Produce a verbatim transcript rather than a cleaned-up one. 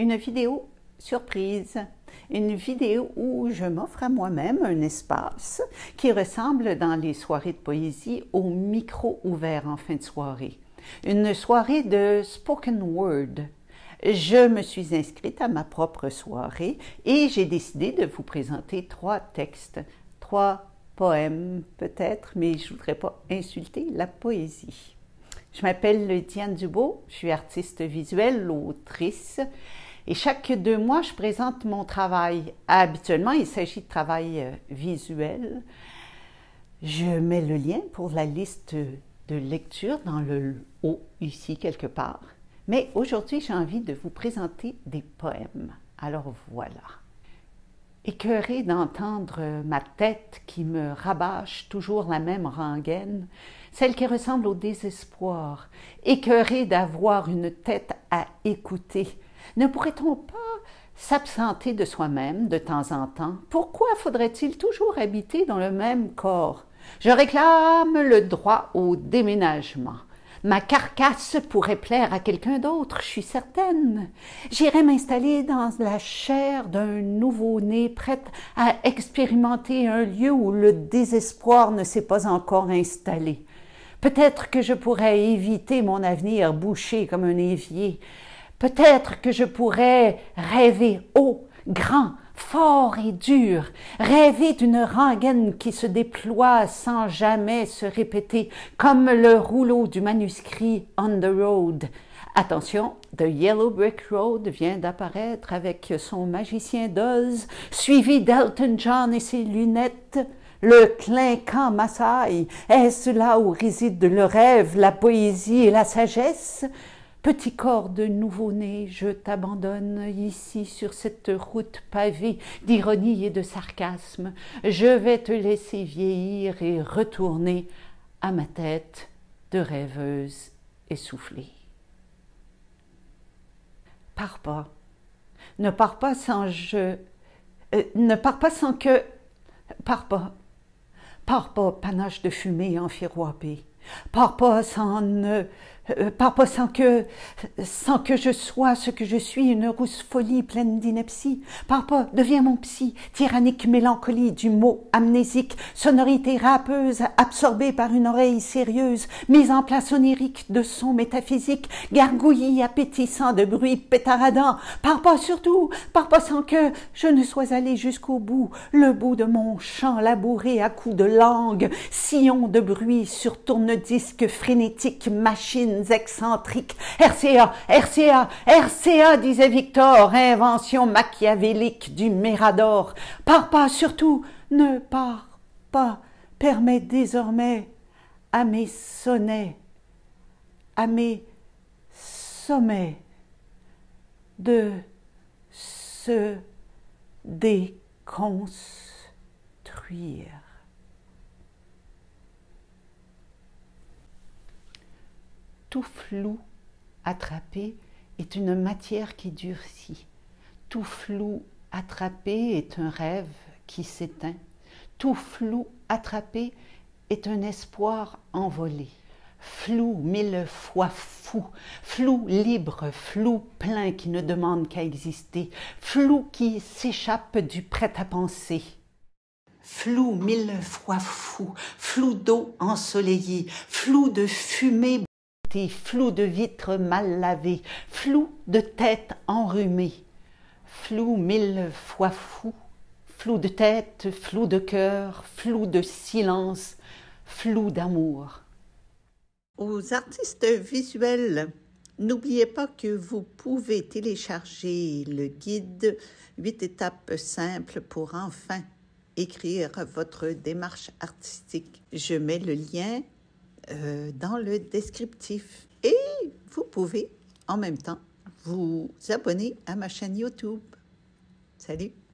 une vidéo surprise, une vidéo où je m'offre à moi-même un espace qui ressemble dans les soirées de poésie au micro ouvert en fin de soirée. Une soirée de spoken word. Je me suis inscrite à ma propre soirée et j'ai décidé de vous présenter trois textes, trois poèmes peut-être, mais je ne voudrais pas insulter la poésie. Je m'appelle Diane Dubeau, je suis artiste visuelle, autrice. Et chaque deux mois, je présente mon travail. Habituellement, il s'agit de travail visuel. Je mets le lien pour la liste de lecture dans le haut, ici, quelque part. Mais aujourd'hui, j'ai envie de vous présenter des poèmes. Alors voilà. Écœurée d'entendre ma tête qui me rabâche toujours la même rengaine, celle qui ressemble au désespoir. Écœurée d'avoir une tête à écouter. Ne pourrait-on pas s'absenter de soi-même de temps en temps? Pourquoi faudrait-il toujours habiter dans le même corps? Je réclame le droit au déménagement. Ma carcasse pourrait plaire à quelqu'un d'autre, je suis certaine. J'irai m'installer dans la chair d'un nouveau-né, prête à expérimenter un lieu où le désespoir ne s'est pas encore installé. Peut-être que je pourrais éviter mon avenir bouché comme un évier. Peut-être que je pourrais rêver haut, grand, fort et dur, rêver d'une rengaine qui se déploie sans jamais se répéter, comme le rouleau du manuscrit On the Road. Attention, The Yellow Brick Road vient d'apparaître avec son magicien d'Oz, suivi d'Elton John et ses lunettes. Le clinquant Maasai, est-ce là où réside le rêve, la poésie et la sagesse? Petit corps de nouveau-né, je t'abandonne ici sur cette route pavée d'ironie et de sarcasme. Je vais te laisser vieillir et retourner à ma tête de rêveuse essoufflée. Pars pas. Ne pars pas sans je... Euh, ne pars pas sans que... Pars pas. Pars pas, panache de fumée enfiroipée. Pars pas sans ne... Pars pas sans que... sans que je sois ce que je suis, une rousse folie pleine d'ineptie. Pars pas, deviens mon psy, tyrannique mélancolie du mot amnésique, sonorité râpeuse, absorbée par une oreille sérieuse, mise en place onirique de sons métaphysiques, gargouillis appétissant de bruits pétaradants. Pars pas surtout, pars pas sans que je ne sois allée jusqu'au bout, le bout de mon champ labouré à coups de langue, sillon de bruit sur tourne-disque frénétique, machine excentriques. R C A, R C A, R C A, disait Victor, invention machiavélique du Mirador. Pars pas, surtout, ne pars pas, permets désormais à mes sonnets, à mes sommets de se déconstruire. Tout flou attrapé est une matière qui durcit. Tout flou attrapé est un rêve qui s'éteint. Tout flou attrapé est un espoir envolé. Flou mille fois fou, flou libre, flou plein qui ne demande qu'à exister, flou qui s'échappe du prêt-à-penser. Flou mille fois fou, flou d'eau ensoleillée, flou de fumée. Flou de vitres mal lavées, flou de tête enrhumée, flou mille fois fou, flou de tête, flou de cœur, flou de silence, flou d'amour. Aux artistes visuels, n'oubliez pas que vous pouvez télécharger le guide huit étapes simples pour enfin écrire votre démarche artistique. Je mets le lien Euh, dans le descriptif. Et vous pouvez, en même temps, vous abonner à ma chaîne YouTube. Salut!